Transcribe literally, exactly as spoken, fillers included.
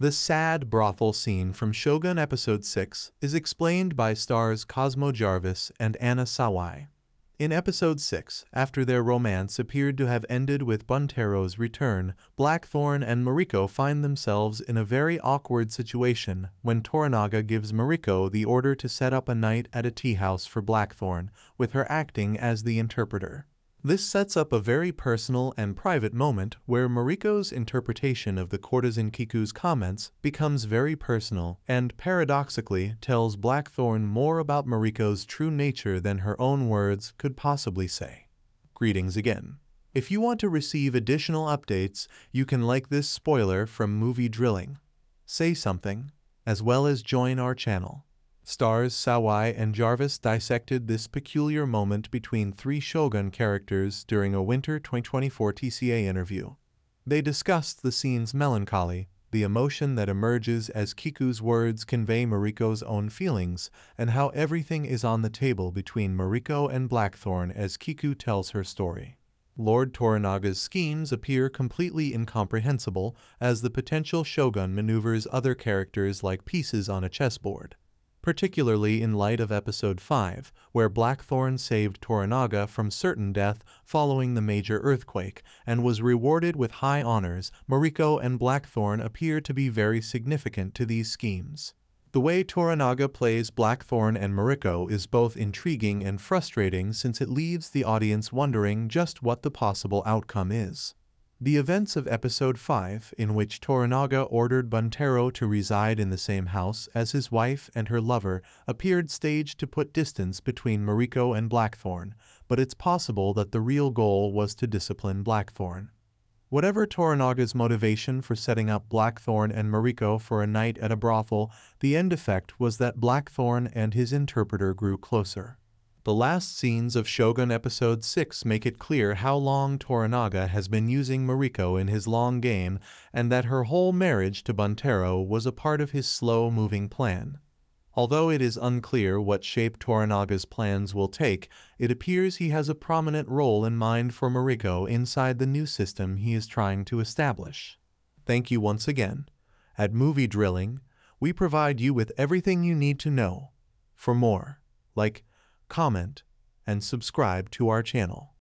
The sad brothel scene from Shogun Episode six is explained by stars Cosmo Jarvis and Anna Sawai. In Episode six, after their romance appeared to have ended with Buntaro's return, Blackthorne and Mariko find themselves in a very awkward situation when Toranaga gives Mariko the order to set up a night at a tea house for Blackthorne, with her acting as the interpreter. This sets up a very personal and private moment where Mariko's interpretation of the courtesan Kiku's comments becomes very personal and, paradoxically, tells Blackthorne more about Mariko's true nature than her own words could possibly say. Greetings again. If you want to receive additional updates, you can like this spoiler from Movie Drilling, say something, as well as join our channel. Stars Sawai and Jarvis dissected this peculiar moment between three Shogun characters during a winter twenty twenty-four T C A interview. They discussed the scene's melancholy, the emotion that emerges as Kiku's words convey Mariko's own feelings, and how everything is on the table between Mariko and Blackthorne as Kiku tells her story. Lord Toranaga's schemes appear completely incomprehensible as the potential Shogun maneuvers other characters like pieces on a chessboard, particularly in light of Episode five, where Blackthorne saved Toranaga from certain death following the major earthquake and was rewarded with high honors. Mariko and Blackthorne appear to be very significant to these schemes. The way Toranaga plays Blackthorne and Mariko is both intriguing and frustrating since it leaves the audience wondering just what the possible outcome is. The events of Episode five, in which Toranaga ordered Buntaro to reside in the same house as his wife and her lover, appeared staged to put distance between Mariko and Blackthorne, but it's possible that the real goal was to discipline Blackthorne. Whatever Toranaga's motivation for setting up Blackthorne and Mariko for a night at a brothel, the end effect was that Blackthorne and his interpreter grew closer. The last scenes of Shogun Episode six make it clear how long Toranaga has been using Mariko in his long game and that her whole marriage to Buntaro was a part of his slow-moving plan. Although it is unclear what shape Toranaga's plans will take, it appears he has a prominent role in mind for Mariko inside the new system he is trying to establish. Thank you once again. At Movie Drilling, we provide you with everything you need to know. For more, like, comment, and subscribe to our channel.